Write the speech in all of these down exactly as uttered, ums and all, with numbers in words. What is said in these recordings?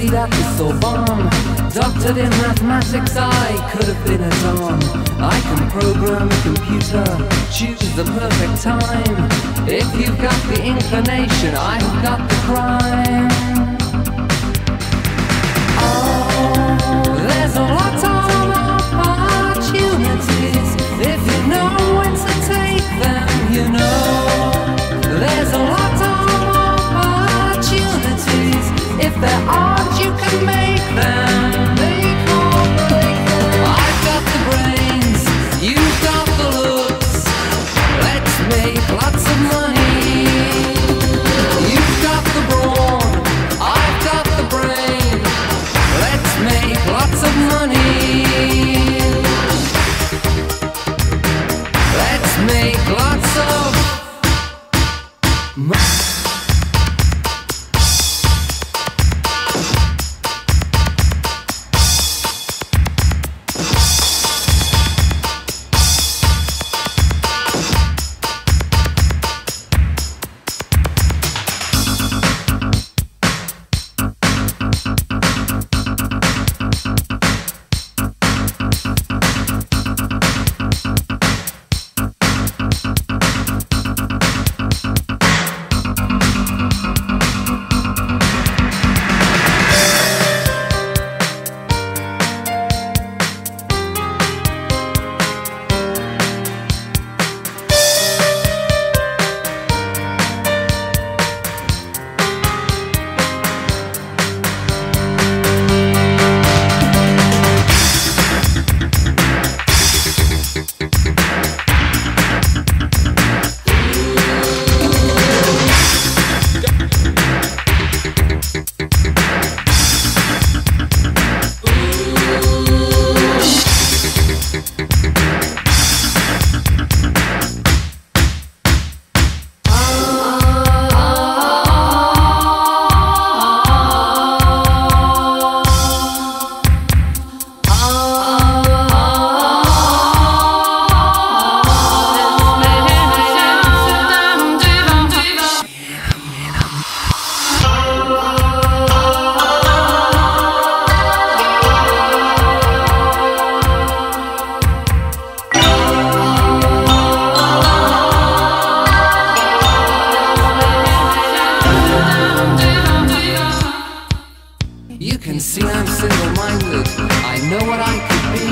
studied at the Sorbonne, doctored in mathematics, I could have been a don. I can program a computer, choose the perfect time. If you've got the inclination, I've got the crime. Oh, there's a lot of opportunities if you know when to take them, you know. There's a lot of opportunities if they're odd, you can make them. Make or break them. I've got the brains, you've got the looks. Let's make lots of money. You've got the brawn, I've got the brain. Let's make lots of money. Let's make lots of money. See, I'm single-minded, I know what I could be.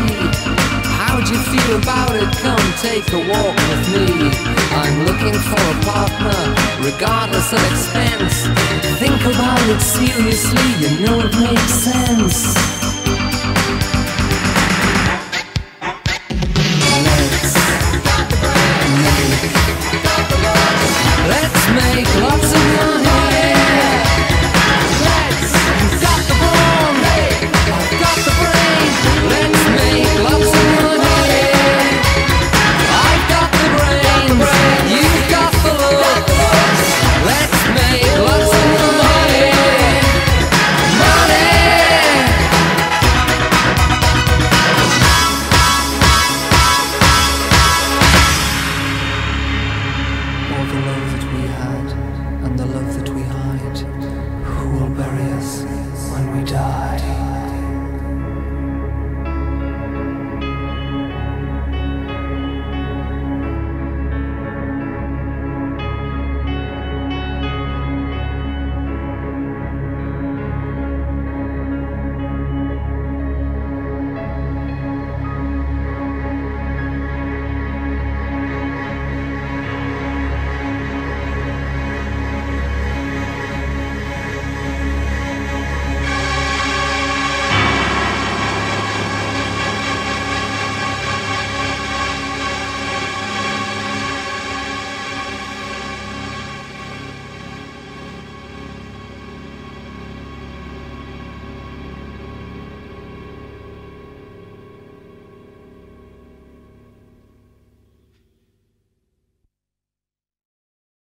How'd you feel about it? Come take a walk with me. I'm looking for a partner, regardless of expense. Think about it seriously, you know it makes sense.